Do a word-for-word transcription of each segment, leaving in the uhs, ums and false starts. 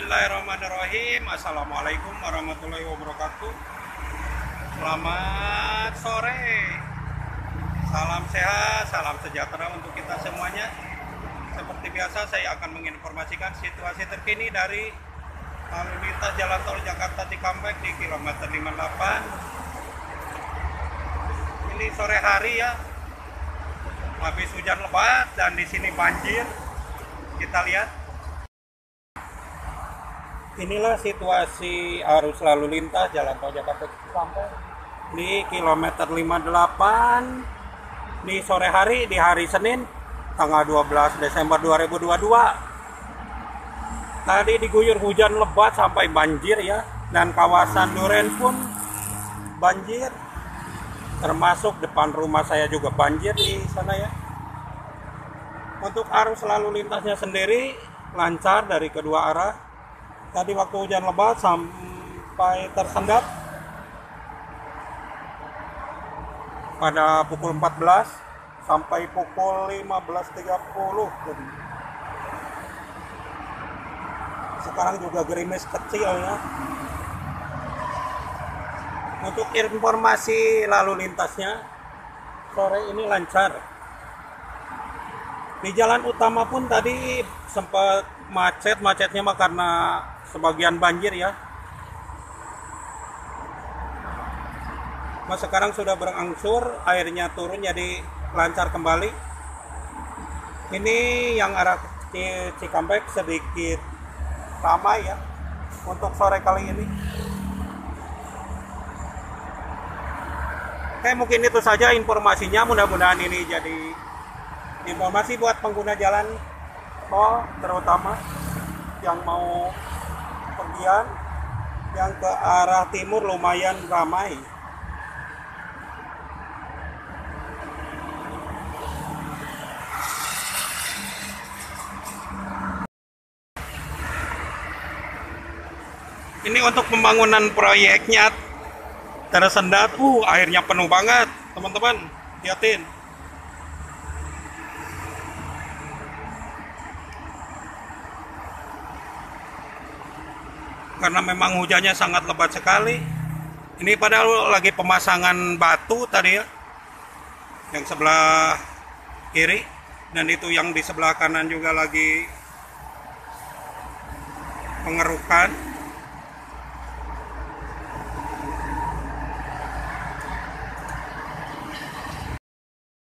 Bismillahirrahmanirrahim. Assalamualaikum warahmatullahi wabarakatuh. Selamat sore. Salam sehat, salam sejahtera untuk kita semuanya. Seperti biasa saya akan menginformasikan situasi terkini dari lalu lintas jalan tol Jakarta Cikampek di kilometer lima puluh delapan. Ini sore hari ya. Habis hujan lebat dan di sini banjir. Kita lihat. Inilah situasi arus lalu lintas jalan tol Jakarta Cikampek di kilometer lima puluh delapan di sore hari di hari Senin tanggal dua belas Desember dua ribu dua puluh dua. Tadi diguyur hujan lebat sampai banjir ya, dan kawasan Duren pun banjir, termasuk depan rumah saya juga banjir di sana ya. Untuk arus lalu lintasnya sendiri lancar dari kedua arah. Tadi waktu hujan lebat sampai tersendat pada pukul empat belas sampai pukul lima belas tiga puluh. Sekarang juga gerimis kecil ya. Untuk informasi lalu lintasnya sore ini lancar. Di jalan utama pun tadi sempat macet, macetnya mah karena sebagian banjir ya. Nah, sekarang sudah berangsur airnya turun jadi lancar kembali. Ini yang arah Cikampek sedikit ramai ya untuk sore kali ini. Oke, mungkin itu saja informasinya. Mudah-mudahan ini jadi informasi buat pengguna jalan tol, terutama yang mau pergian yang ke arah timur lumayan ramai. Ini untuk pembangunan proyeknya tersendat, uh airnya penuh banget teman-teman, liatin. Karena memang hujannya sangat lebat sekali. Ini padahal lagi pemasangan batu tadi ya, yang sebelah kiri, dan itu yang di sebelah kanan juga lagi pengerukan.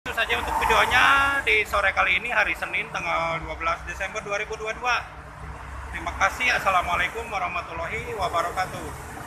Itu saja untuk videonya di sore kali ini hari Senin tanggal dua belas Desember dua ribu dua puluh dua. Terima kasih. Assalamualaikum warahmatullahi wabarakatuh.